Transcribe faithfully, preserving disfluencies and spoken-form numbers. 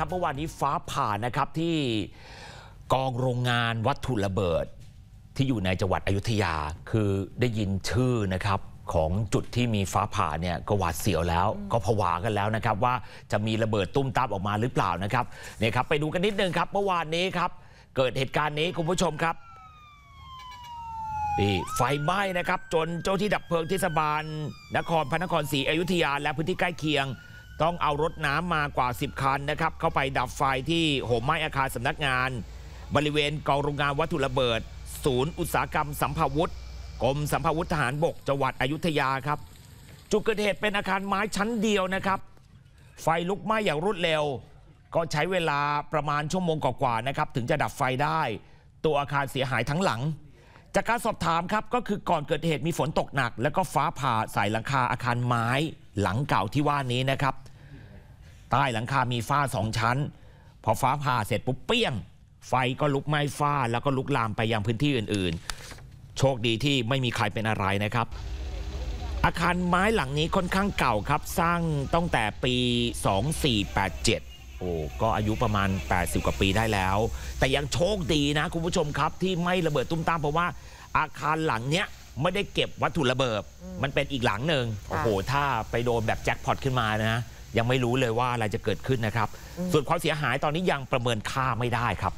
ครับเมื่อวานนี้ฟ้าผ่านะครับที่กองโรงงานวัตถุระเบิดที่อยู่ในจังหวัดอยุธยาคือได้ยินชื่อนะครับของจุดที่มีฟ้าผ่าเนี่ยก็หวาดเสียวแล้วก็ผวากันแล้วนะครับว่าจะมีระเบิดตุ้มตามออกมาหรือเปล่านะครับเนี่ยครับไปดูกันนิดนึงครับเมื่อวานนี้ครับเกิดเหตุการณ์นี้คุณผู้ชมครับไฟไหม้นะครับจนเจ้าที่ดับเพลิงเทศบาลนครพระนครศรีอยุธยาและพื้นที่ใกล้เคียงต้องเอารถน้ำมากว่าสิบคันนะครับเข้าไปดับไฟที่โหมไหม้อาคารสำนักงานบริเวณกองโรงงานวัตถุระเบิดศูนย์อุตสาหกรรมสัมภาวุธกรมสัมภาวุธทหารบกจังหวัดอยุธยาครับจุดเกิดเหตุเป็นอาคารไม้ชั้นเดียวนะครับไฟลุกไหม้อย่างรวดเร็วก็ใช้เวลาประมาณชั่วโมงกว่าๆนะครับถึงจะดับไฟได้ตัวอาคารเสียหายทั้งหลังจากการสอบถามครับก็คือก่อนเกิดเหตุมีฝนตกหนักแล้วก็ฟ้าผ่าใส่หลังคาอาคารไม้หลังเก่าที่ว่านี้นะครับใต้หลังคามีฝ้าสองชั้นพอฟ้าผ่าเสร็จปุ๊บเปี้ยงไฟก็ลุกไหม้ฝ้าแล้วก็ลุกลามไปยังพื้นที่อื่นๆโชคดีที่ไม่มีใครเป็นอะไรนะครับอาคารไม้หลังนี้ค่อนข้างเก่าครับสร้างตั้งแต่ปีสองพันสี่ร้อยแปดสิบเจ็ดโอ้ก็อายุประมาณแปดสิบกว่าปีได้แล้วแต่ยังโชคดีนะคุณผู้ชมครับที่ไม่ระเบิดตุ้มตามเพราะว่าอาคารหลังเนี้ยไม่ได้เก็บวัตถุระเบิดมันเป็นอีกหลังหนึ่งโอ้โหถ้าไปโดนแบบแจ็คพอตขึ้นมานะยังไม่รู้เลยว่าอะไรจะเกิดขึ้นนะครับส่วนความเสียหายตอนนี้ยังประเมินค่าไม่ได้ครับ